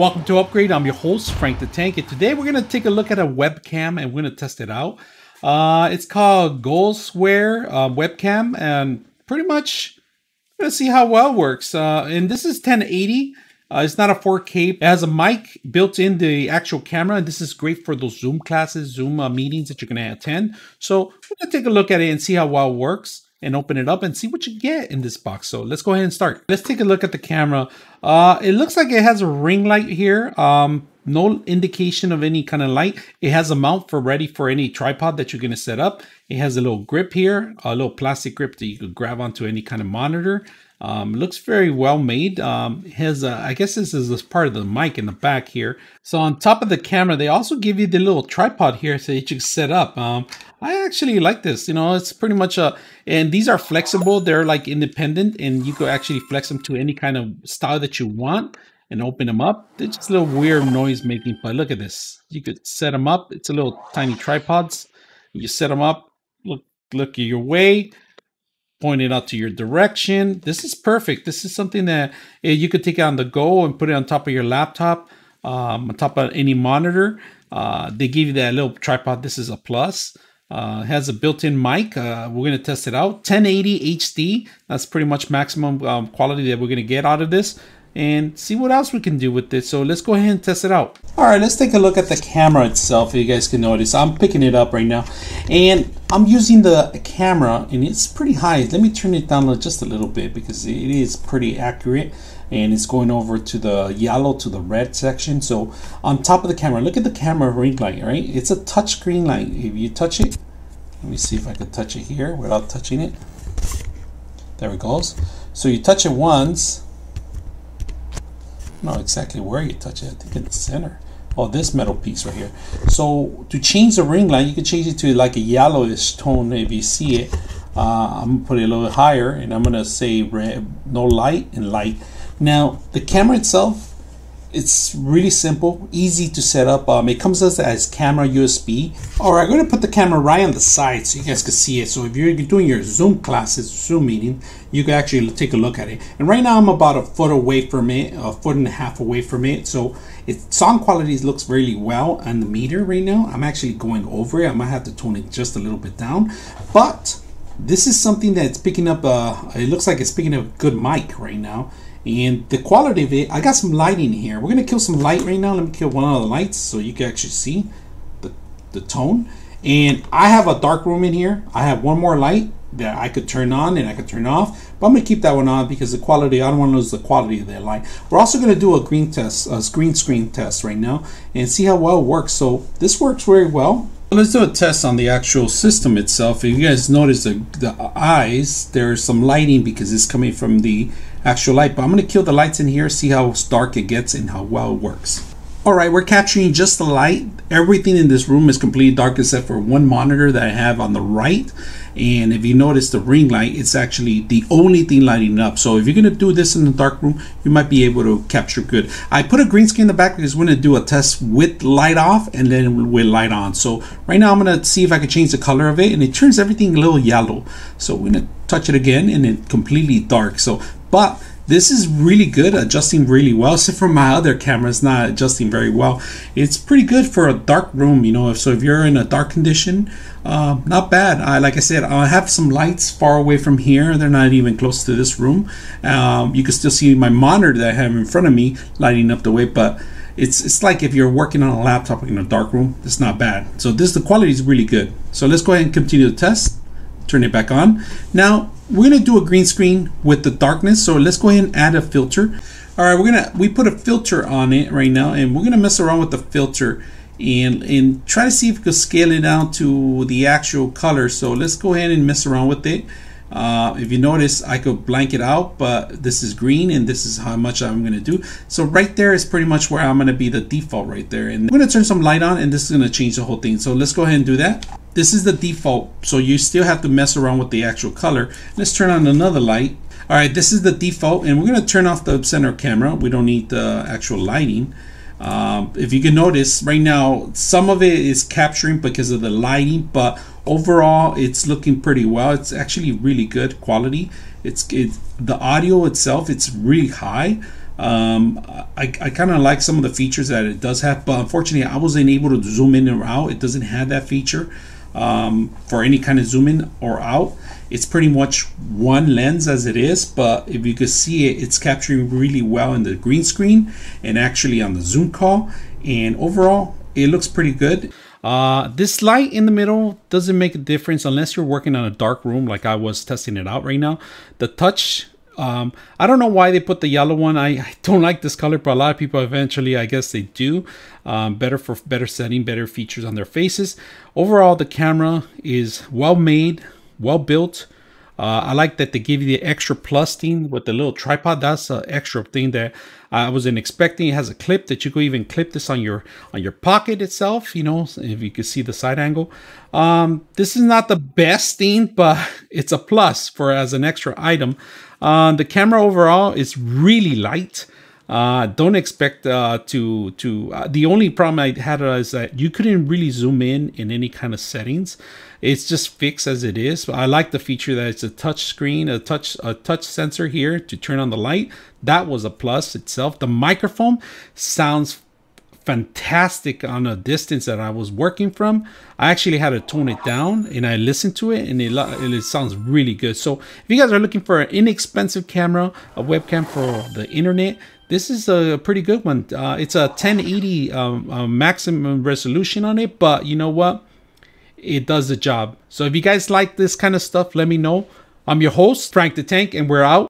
Welcome to Upgrade. I'm your host, Frank the Tank, and today we're going to take a look at a webcam and we're going to test it out. It's called GOSWER webcam, and pretty much we're going to see how well it works. And this is 1080. It's not a 4K. It has a mic built in the actual camera, and this is great for those Zoom classes, Zoom meetings that you're going to attend. So we're going to take a look at it and see how well it works, and open it up and see what you get in this box. So let's go ahead and start. Let's take a look at the camera. It looks like it has a ring light here. No indication of any kind of light. It has a mount for ready for any tripod that you're gonna set up. It has a little grip here, a little plastic grip that you can grab onto any kind of monitor. Looks very well made. It has a, I guess this is this part of the mic in the back here. So on top of the camera, they also give you the little tripod here so that you can set up. I actually like this, you know, it's pretty much a, and these are flexible. They're like independent and you can actually flex them to any kind of style that you want and open them up. They're just a little weird noise making, but look at this. You could set them up. It's a little tiny tripods. You set them up, look your way, point it out to your direction. This is perfect. This is something that you could take on the go and put it on top of your laptop, on top of any monitor. They give you that little tripod. This is a plus. Has a built-in mic. We're going to test it out. 1080 HD. That's pretty much maximum quality that we're going to get out of this, and see what else we can do with this. So let's go ahead and test it out. All right, let's take a look at the camera itself. You guys can notice I'm picking it up right now, and I'm using the camera, and it's pretty high. Let me turn it down just a little bit because it is pretty accurate, and it's going over to the yellow to the red section. So on top of the camera, look at the camera ring light, right? It's a touch screen light. If you touch it, let me see if I can touch it here without touching it. There it goes. So you touch it once. Not exactly where you touch it, I think in the center. Oh, this metal piece right here. So to change the ring light, you can change it to like a yellowish tone if you see it. I'm gonna put it a little higher, and I'm gonna say red, no light, and light. Now the camera itself, it's really simple, easy to set up. It comes as camera USB. All right, I'm gonna put the camera right on the side so you guys can see it. So if you're doing your Zoom classes, Zoom meeting, you can actually take a look at it. And right now I'm about a foot away from it, a foot and a half away from it. So its sound quality looks really well on the meter right now. I'm actually going over it. I might have to tone it just a little bit down, but this is something that's picking up, it looks like it's picking up a good mic right now. And the quality of it, I got some lighting here. We're gonna kill some light right now. Let me kill one of the lights so you can actually see the tone. And I have a dark room in here. I have one more light that I could turn on and I could turn off, but I'm gonna keep that one on because the quality, I don't wanna lose the quality of that light. We're also gonna do a green test, a green screen test right now and see how well it works. So this works very well. Let's do a test on the actual system itself. If you guys notice the eyes, there's some lighting because it's coming from the actual light, but I'm gonna kill the lights in here, see how dark it gets and how well it works. All right, we're capturing just the light. Everything in this room is completely dark except for one monitor that I have on the right. And if you notice the ring light, it's actually the only thing lighting up. So if you're gonna do this in the dark room, you might be able to capture good. I put a green screen in the back because we're gonna do a test with light off and then with light on. So right now I'm gonna see if I can change the color of it, and it turns everything a little yellow. So we're gonna touch it again and it's completely dark. So, but this is really good, adjusting really well. Except for my other camera, it's not adjusting very well. It's pretty good for a dark room, you know. So if you're in a dark condition, not bad. Like I said, I have some lights far away from here. They're not even close to this room. You can still see my monitor that I have in front of me lighting up the way, but it's like if you're working on a laptop in a dark room, it's not bad. So this, the quality is really good. So let's go ahead and continue the test. Turn it back on. Now we're gonna do a green screen with the darkness. So let's go ahead and add a filter. All right, we put a filter on it right now, and we're gonna mess around with the filter and try to see if we can scale it down to the actual color. So let's go ahead and mess around with it. If you notice, I could blank it out, but this is green and this is how much I'm gonna do. So right there is pretty much where I'm gonna be the default right there. And we're gonna turn some light on, and this is gonna change the whole thing. So let's go ahead and do that. This is the default, so you still have to mess around with the actual color. Let's turn on another light. All right, this is the default, and we're gonna turn off the center camera. We don't need the actual lighting. If you can notice right now, some of it is capturing because of the lighting, but overall it's looking pretty well. It's actually really good quality. The audio itself, it's really high. I kind of like some of the features that it does have, but unfortunately I wasn't able to zoom in or out. It doesn't have that feature for any kind of zoom in or out. It's pretty much one lens as it is, but if you could see it, it's capturing really well in the green screen and actually on the Zoom call, and overall it looks pretty good. This light in the middle doesn't make a difference unless you're working on a dark room like I was testing it out right now. The touch, I don't know why they put the yellow one. I don't like this color, but a lot of people eventually, I guess they do. Better for better setting, better features on their faces. Overall, the camera is well made, well built. I like that they give you the extra plus thing with the little tripod. That's an extra thing that I wasn't expecting. It has a clip that you could even clip this on your pocket itself, you know, if you could see the side angle. This is not the best thing, but it's a plus for as an extra item. The camera overall is really light. Don't expect the only problem I had is that you couldn't really zoom in any kind of settings. It's just fixed as it is. But I like the feature that it's a touch screen, a touch sensor here to turn on the light. That was a plus itself. The microphone sounds fantastic on a distance that I was working from. I actually had to tone it down and I listened to it, and it sounds really good. So if you guys are looking for an inexpensive camera, a webcam for the internet, this is a pretty good one. It's a 1080 maximum resolution on it, but you know what? It does the job. So if you guys like this kind of stuff, let me know. I'm your host, Frank the Tank, and we're out.